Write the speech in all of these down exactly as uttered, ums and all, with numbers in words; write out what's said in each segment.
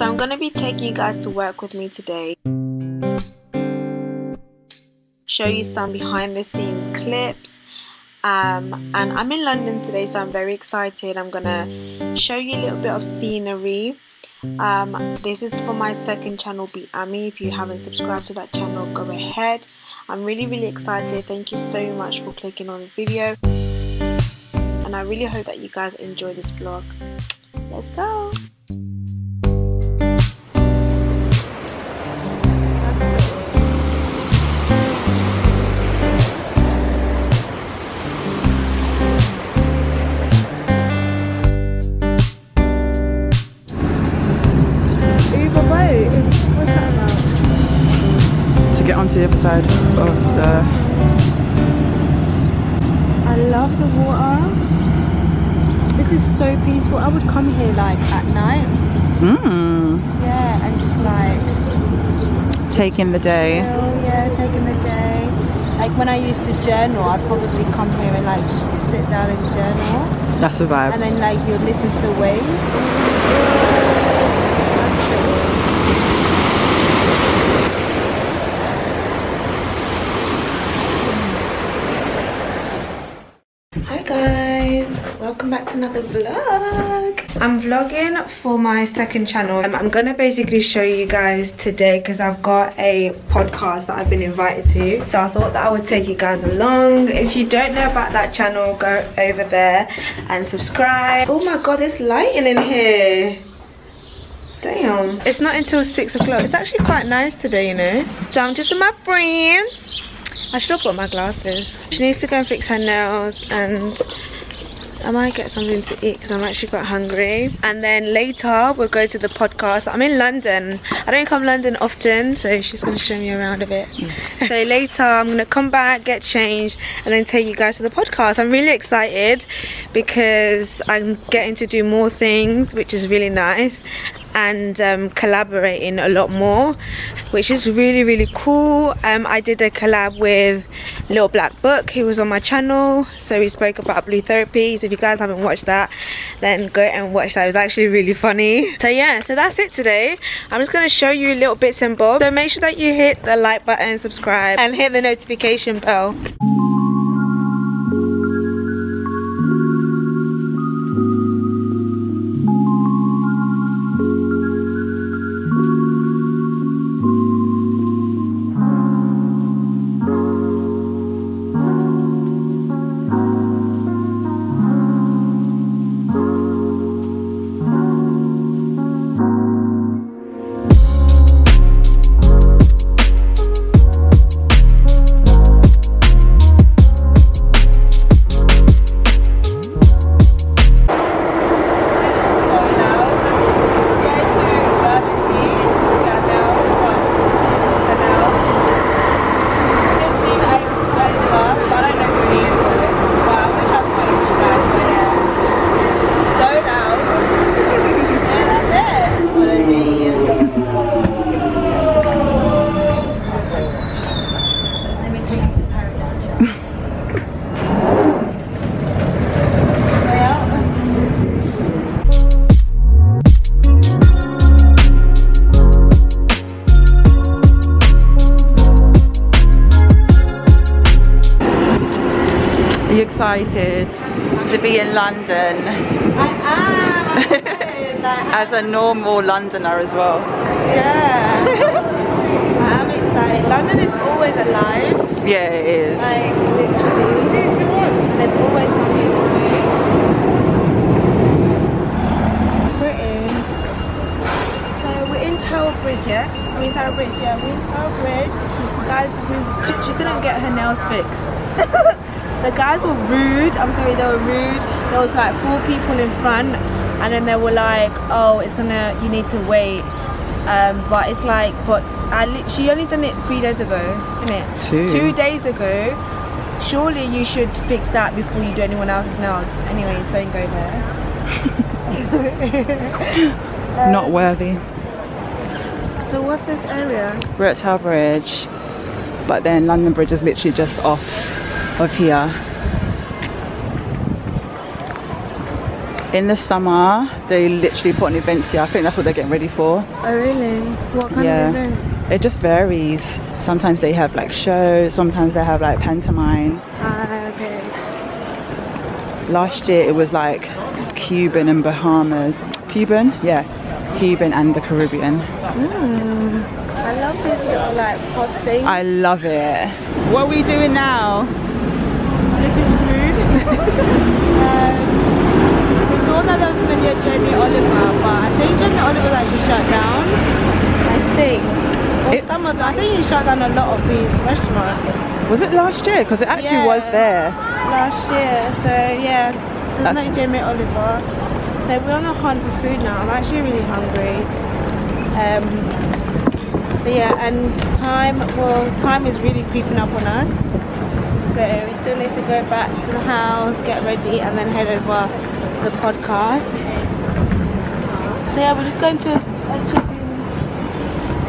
So I'm going to be taking you guys to work with me today. Show you some behind the scenes clips. Um, and I'm in London today, so I'm very excited. I'm going to show you a little bit of scenery. Um, this is for my second channel, Be Ami. If you haven't subscribed to that channel, go ahead. I'm really, really excited. Thank you so much for clicking on the video. And I really hope that you guys enjoy this vlog. Let's go. Onto the other side of the... I love the water. This is so peaceful. I would come here like at night. Mm. Yeah, and just like... taking the day. Chill, yeah, taking the day. Like when I used to journal, I'd probably come here and like just sit down and journal. That's a vibe. And then like you'd listen to the waves. Welcome back to another vlog. I'm vlogging for my second channel. Um, I'm gonna basically show you guys today because I've got a podcast that I've been invited to. So I thought that I would take you guys along. If you don't know about that channel, go over there and subscribe. Oh my god, there's lighting in here. Damn. It's not until six o'clock. It's actually quite nice today, you know. So I'm just with my friend. I should have got my glasses. She needs to go and fix her nails and I might get something to eat because I'm actually quite hungry. And then later we'll go to the podcast. I'm in London. I don't come to London often, so she's going to show me around a bit. Mm. So later I'm going to come back, get changed, and then take you guys to the podcast. I'm really excited because I'm getting to do more things, which is really nice. And um, collaborating a lot more, which is really really cool. um, I did a collab with Little Black Book, who was on my channel, so we spoke about blue therapy. So if you guys haven't watched that, then go and watch that. It was actually really funny. So yeah, so that's it today. I'm just going to show you little bits and bobs, so make sure that you hit the like button, subscribe, and hit the notification bell. Excited to be in London. I am. As a normal Londoner as well. Yeah. I am excited. London is always alive. Yeah, it is. Like literally, there's always something to do. We're in. So we're in Tower Bridge, yeah. I mean Tower Bridge, yeah. We're in Tower Bridge, guys. We could, she couldn't get her nails fixed. The guys were rude. I'm sorry, they were rude. There was like four people in front, and then they were like, "Oh, it's gonna, you need to wait." Um, but it's like, but I li she only done it three days ago, innit? Two. Two days ago. Surely you should fix that before you do anyone else's nails. Anyways, don't go there. um, Not worthy. So what's this area? We're at Tower Bridge, but then London Bridge is literally just off of here. in the summer they literally put on events here. I think that's what they're getting ready for. Oh really? What kind yeah. of events? It just varies. Sometimes they have like shows, sometimes they have like pantomime. Ah, okay. Last year it was like Cuban and Bahamas. Cuban? Yeah. Cuban and the Caribbean. Mm. I love this little like pod thing. I love it. What are we doing now? Looking for food. I thought that was going to be a Jamie Oliver, but I think Jamie Oliver actually shut down. I think. Or it, some of the, I think he shut down a lot of these restaurants. Was it last year? Because it actually yeah, was there. Last year, so yeah, there's uh, no Jamie Oliver. So we're on a hunt for food now. I'm actually really hungry. Um, so yeah, and time, well, time is really creeping up on us. So we still need to go back to the house, get ready, and then head over the podcast. So yeah, we're just going to a chicken,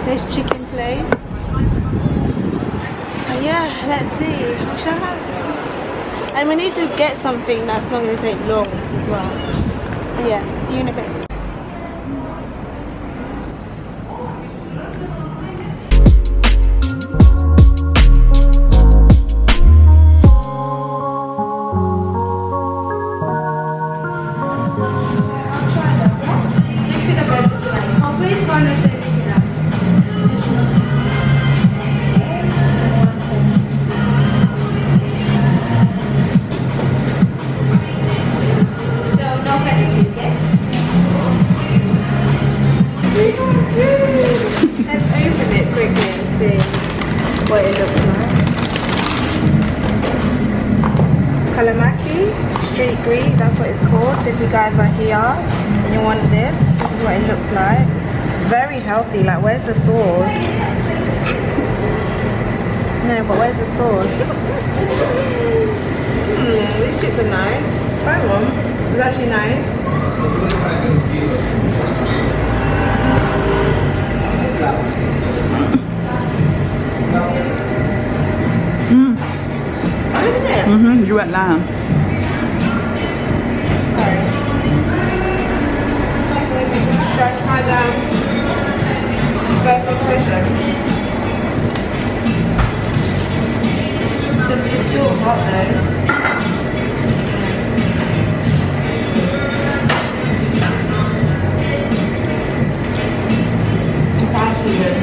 this chicken place. So yeah, let's see. We shall have it. And we need to get something that's not going to take long as well. So yeah, see you in a bit. Kalamaki Street Grill, that's what it's called. So if you guys are here and you want this, this is what it looks like. It's very healthy. Like, where's the sauce? No, but where's the sauce? Mm, these chips are nice. Try one. It's actually nice. Mm. Oh, isn't it? Mm-hmm, you at lamb. So it's still hot though. It's actually good.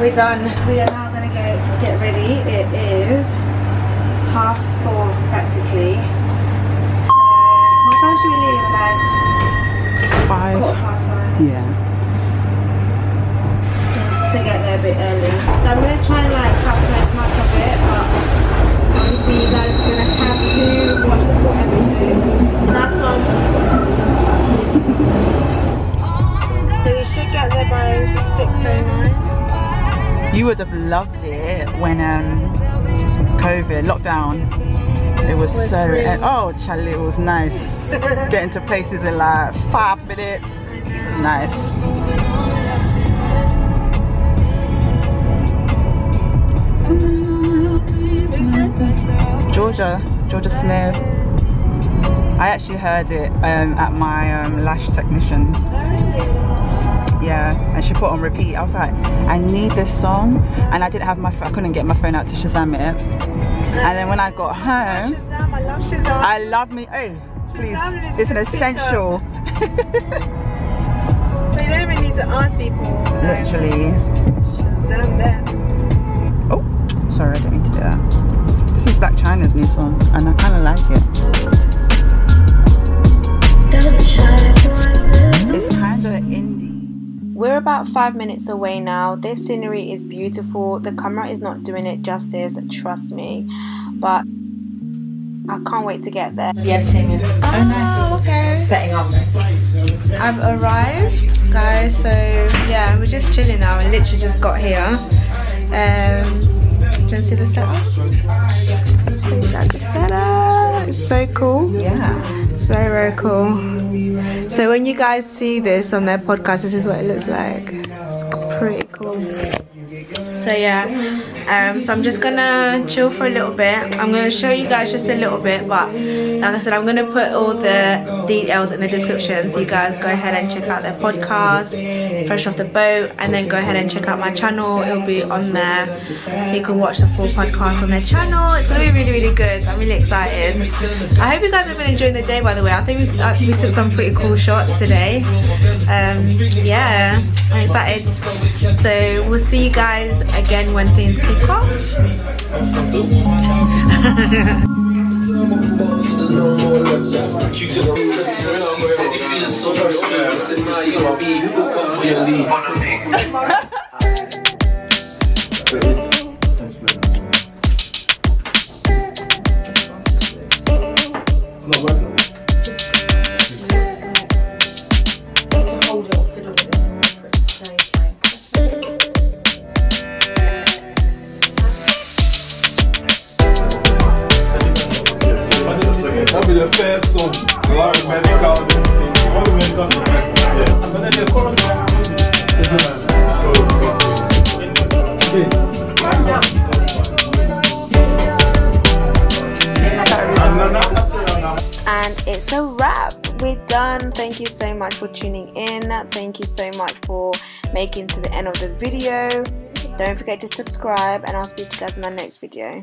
We're done. We are now going to get, get ready. It is half four practically. So, what time should we leave? Like five. Quarter past five. Yeah. So, to get there a bit early. So I'm going to try and like capture as much of it, but obviously you guys are going to have to watch everything. That's on. So we should get there by six oh nine. You would have loved it when um, COVID, lockdown, it was, it was so, really oh Charlie, it was nice. Getting to places in like five minutes, it was nice. Who's this? Georgia, Georgia Smith. I actually heard it um, at my um, lash technician's. Yeah, and she put on repeat. I was like, I need this song, and I didn't have my phone. I couldn't get my phone out to Shazam it. And then when I got home, I love Shazam. I love me. Hey, please, it's an essential. They don't even need to ask people. Literally. Shazam that. Oh, sorry, I didn't mean to do that. This is Blac Chyna's new song, and I kind of like it. It's kind. We're about five minutes away now. This scenery is beautiful. The camera is not doing it justice, trust me, but I can't wait to get there. Yeah, oh, okay. Setting up. I've arrived, guys, so yeah, we're just chilling now. I literally just got here. Um, do you want to see the setup? That's the setup. It's so cool. Yeah. It's very, very cool. So when you guys see this on their podcast, this is what it looks like. It's pretty cool. So yeah, um, so I'm just gonna chill for a little bit. I'm gonna show you guys just a little bit, but like I said, I'm gonna put all the details in the description, so you guys go ahead and check out their podcast, Fresh Off the Boat, and then go ahead and check out my channel. It'll be on there. You can watch the full podcast on their channel. It's gonna be really, really good. I'm really excited. I hope you guys have been enjoying the day, by the way. I think we, uh, we took some pretty cool shots today. Um, yeah, I'm excited. So we'll see you guys again when things kick off. It's not working. The first one, a lot of medical, all the medical, yeah. But then the corner, yeah. And it's a wrap. We're done. Thank you so much for tuning in. Thank you so much for making it to the end of the video. Don't forget to subscribe, and I'll speak to you guys in my next video.